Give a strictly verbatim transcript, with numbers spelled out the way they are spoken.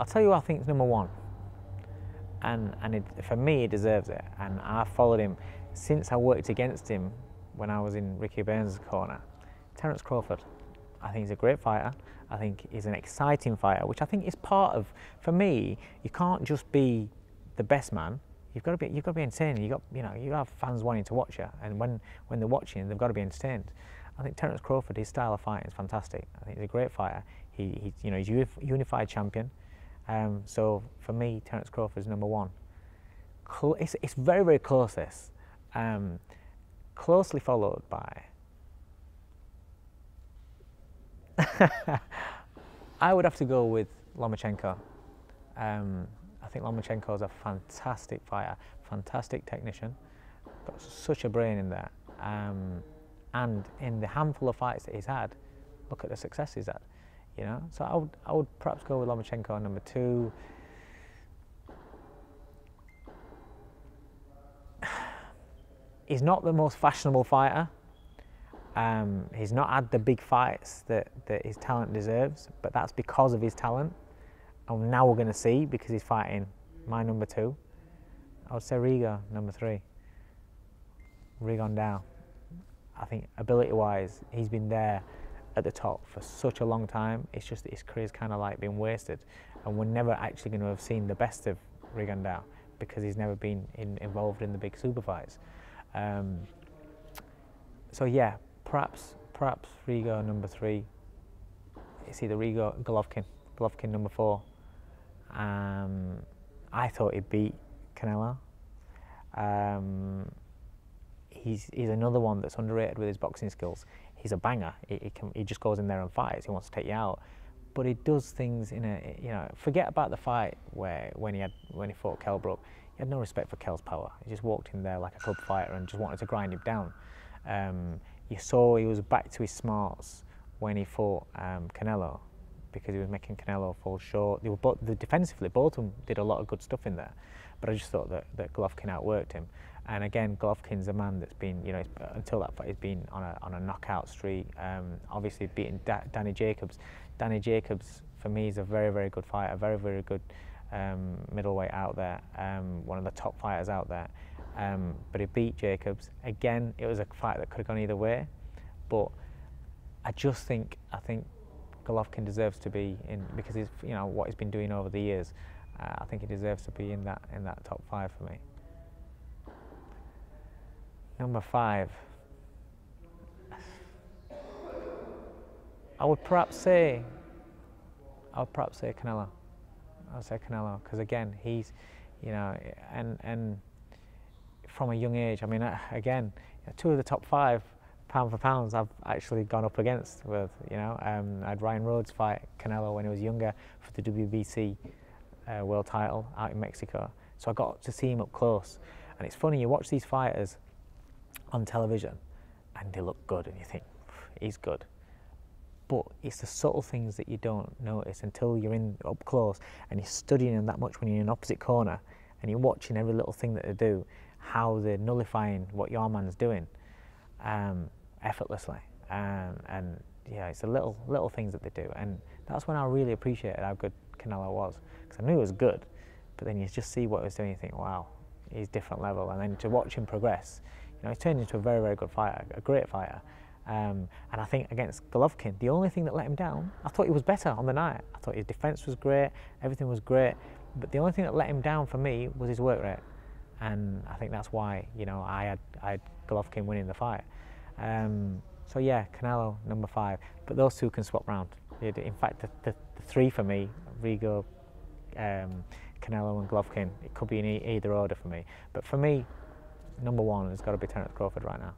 I'll tell you who I think is number one. And, and it, for me, he deserves it. And I've followed him since I worked against him when I was in Ricky Burns' corner. Terrence Crawford. I think he's a great fighter. I think he's an exciting fighter, which I think is part of, for me, you can't just be the best man. You've got to be, you've got to be entertaining. You've got, you know, you have fans wanting to watch you. And when, when they're watching, they've got to be entertained. I think Terrence Crawford, his style of fighting is fantastic. I think he's a great fighter. He, he you know, he's a unified champion. Um, so for me, Terrence Crawford is number one. Cl it's, it's very, very close, this. Um, closely followed by... I would have to go with Lomachenko. Um, I think Lomachenko is a fantastic fighter, fantastic technician. Got such a brain in there. Um, and in the handful of fights that he's had, look at the success he's had. You know, so I would, I would perhaps go with Lomachenko on number two. He's not the most fashionable fighter. Um, he's not had the big fights that, that his talent deserves, but that's because of his talent. And now we're going to see, because he's fighting my number two. I would say Rigo, number three. Rigondeaux. I think ability-wise, he's been there at the top for such a long time. It's just that his career's kind of like been wasted. And we're never actually going to have seen the best of Rigondeaux because he's never been in, involved in the big super fights. Um, so yeah, perhaps, perhaps Rigo number three. It's either Rigo, Golovkin, Golovkin number four. Um, I thought he beat Canelo. Um, he's, he's another one that's underrated with his boxing skills. He's a banger. He, he, can, he just goes in there and fights. He wants to take you out, but he does things in a, you know. Forget about the fight where when he had when he fought Kell Brook. He had no respect for Kell's power. He just walked in there like a club fighter and just wanted to grind him down. Um, you saw he was back to his smarts when he fought um, Canelo, because he was making Canelo fall short. They were both, the defensively, both of them did a lot of good stuff in there. But I just thought that, that Golovkin outworked him. And again, Golovkin's a man that's been, you know, until that fight, he's been on a, on a knockout streak. Um, obviously, beating da Danny Jacobs. Danny Jacobs, for me, is a very, very good fighter, very, very good um, middleweight out there, um, one of the top fighters out there. Um, but he beat Jacobs. Again, it was a fight that could have gone either way. But I just think, I think Golovkin deserves to be in, because he's, you know, what he's been doing over the years. Uh, I think he deserves to be in that in that top five for me. Number five, I would perhaps say, I would perhaps say Canelo. I would say Canelo because again, he's, you know, and and from a young age. I mean, again, two of the top five pound for pounds I've actually gone up against with, you know, um, I had Ryan Rhodes fight Canelo when he was younger for the W B C. Uh, world title out in Mexico, so I got to see him up close. And it's funny, you watch these fighters on television and they look good and you think, he's good. But it's the subtle things that you don't notice until you're in up close and you're studying them that much when you're in an opposite corner and you're watching every little thing that they do, how they're nullifying what your man's doing um, effortlessly. Um, and yeah, it's the little, little things that they do. And that's when I really appreciated how good Canelo was, because I knew he was good, but then you just see what he was doing, you think, wow, he's different level. And then to watch him progress, you know, he's turned into a very, very good fighter, a great fighter. Um, and I think against Golovkin, the only thing that let him down, I thought he was better on the night. I thought his defense was great, everything was great, but the only thing that let him down for me was his work rate. And I think that's why, you know, I had, I had Golovkin winning the fight. Um, so yeah, Canelo, number five. But those two can swap round. In fact, the, the, the three for me, Rigo, um, Canelo and Golovkin, it could be in e either order for me. But for me, number one has got to be Terence Crawford right now.